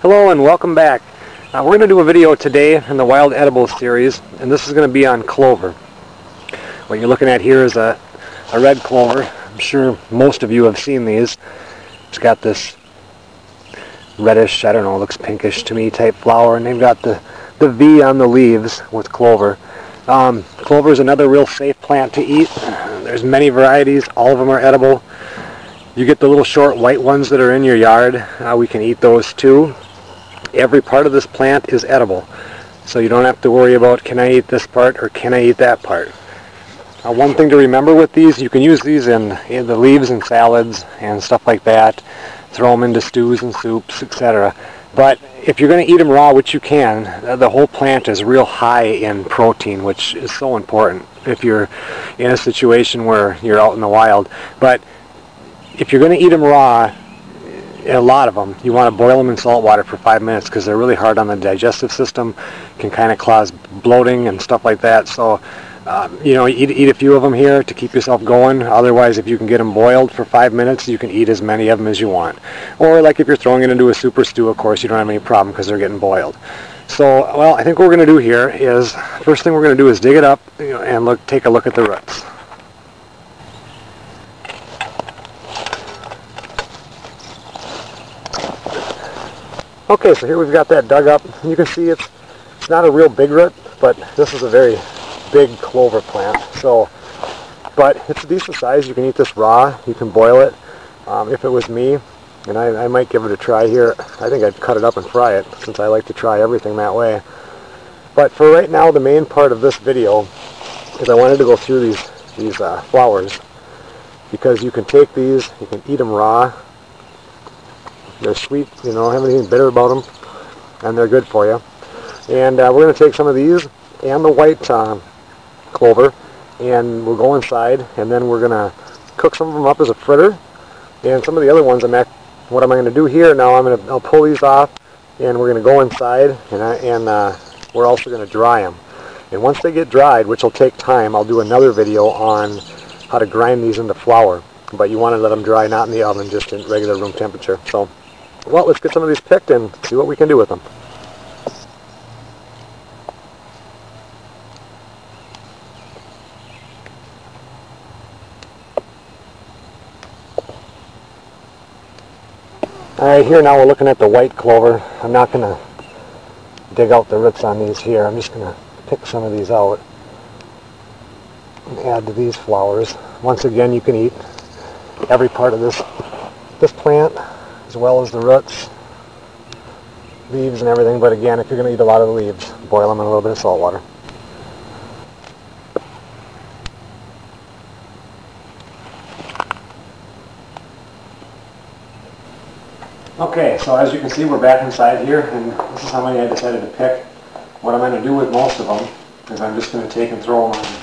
Hello and welcome back. We're going to do a video today in the Wild Edibles series, and this is going to be on clover. What you're looking at here is a red clover. I'm sure most of you have seen these. It's got this reddish, I don't know, looks pinkish to me type flower, and they've got the V on the leaves with clover. Clover is another real safe plant to eat. There's many varieties. All of them are edible. You get the little short white ones that are in your yard. We can eat those too. Every part of this plant is edible, so you don't have to worry about can I eat this part or can I eat that part. One thing to remember with these, you can use these in the leaves and salads and stuff like that, throw them into stews and soups, etc. But if you're going to eat them raw, which you can, the whole plant is real high in protein, which is so important if you're in a situation where you're out in the wild. But if you're going to eat them raw, a lot of them, you want to boil them in salt water for 5 minutes because they're really hard on the digestive system, can kind of cause bloating and stuff like that. So you know, eat a few of them here to keep yourself going. Otherwise, if you can get them boiled for 5 minutes, you can eat as many of them as you want. Or like if you're throwing it into a super stew, of course, you don't have any problem because they're getting boiled. So, well, I think what we're going to do here is, first thing we're going to do is dig it up and take a look at the roots. Okay, so here we've got that dug up. You can see it's not a real big root, but this is a very big clover plant. So, but it's a decent size. You can eat this raw. You can boil it. If it was me, and I might give it a try here, I think I'd cut it up and fry it, since I like to try everything that way. But for right now, the main part of this video is I wanted to go through these flowers, because you can take these, you can eat them raw. They're sweet, you know, don't have anything bitter about them, and they're good for you. And we're going to take some of these and the white clover, and we'll go inside, and then we're going to cook some of them up as a fritter. And some of the other ones, what am I going to do here? Now I'll pull these off, and we're going to go inside, and we're also going to dry them. And once they get dried, which will take time, I'll do another video on how to grind these into flour. But you want to let them dry, not in the oven, just in regular room temperature. So, well, let's get some of these picked and see what we can do with them. Alright, here now we're looking at the white clover. I'm not going to dig out the roots on these here. I'm just going to pick some of these out and add to these flowers. Once again, you can eat every part of this plant, as well as the roots, leaves and everything. But again, if you're going to eat a lot of the leaves, boil them in a little bit of salt water. Okay, so as you can see, we're back inside here, and this is how many I decided to pick. What I'm going to do with most of them is I'm just going to take and throw them on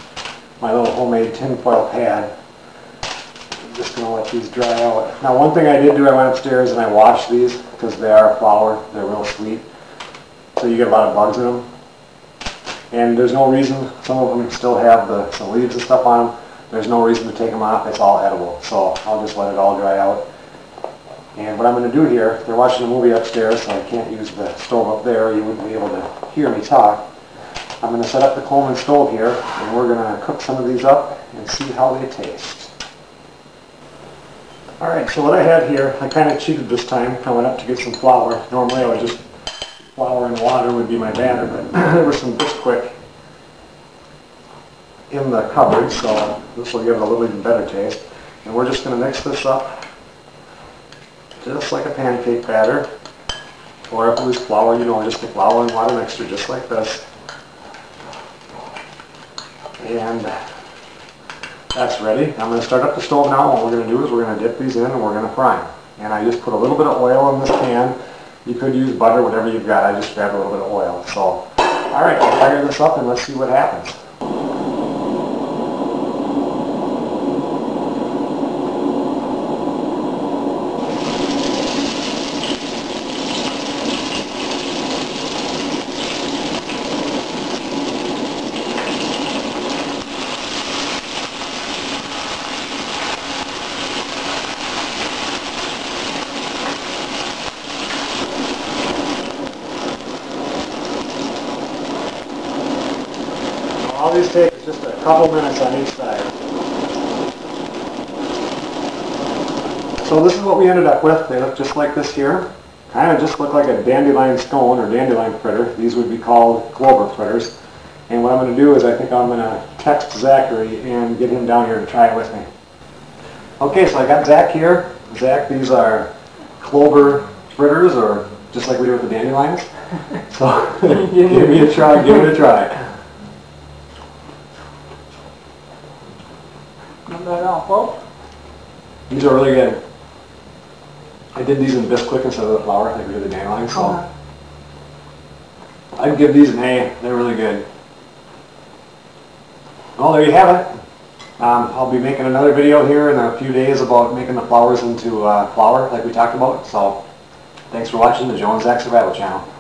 my little homemade tinfoil pad. I'm just going to let these dry out. Now, one thing I did do, I went upstairs and I washed these because they are a flower. They're real sweet, so you get a lot of bugs in them. And there's no reason, some of them still have the leaves and stuff on them. There's no reason to take them off. It's all edible. So I'll just let it all dry out. And what I'm going to do here, they're watching a movie upstairs, so I can't use the stove up there. You wouldn't be able to hear me talk. I'm going to set up the Coleman stove here, and we're going to cook some of these up and see how they taste. Alright, so what I had here, I kind of cheated this time. I went up to get some flour. Normally I would just, flour and water would be my batter, but there was some Bisquick in the cupboard, so this will give it a little even better taste. And we're just going to mix this up just like a pancake batter, or if it was flour, you know, just the flour and water mixture, just like this. And that's ready. I'm going to start up the stove now. What we're going to do is we're going to dip these in and we're going to fry them. And I just put a little bit of oil in this pan. You could use butter, whatever you've got. I just grabbed a little bit of oil. So, all right, we'll fire this up and let's see what happens. couple minutes on each side. So this is what we ended up with. They look just like this here. Kind of just look like a dandelion stone or dandelion fritter. These would be called clover fritters. And what I'm going to do is I think I'm going to text Zachary and get him down here to try it with me. Okay, so I got Zach here. Zach, these are clover fritters, or just like we do with the dandelions. So give it a try. Not bad at all, folks. These are really good. I did these in Bisquick instead of the flour, like we did the dandelions. So I'd give these an A. They're really good. Well, there you have it. I'll be making another video here in a few days about making the flowers into flour like we talked about. So thanks for watching the Jones Zach Survival Channel.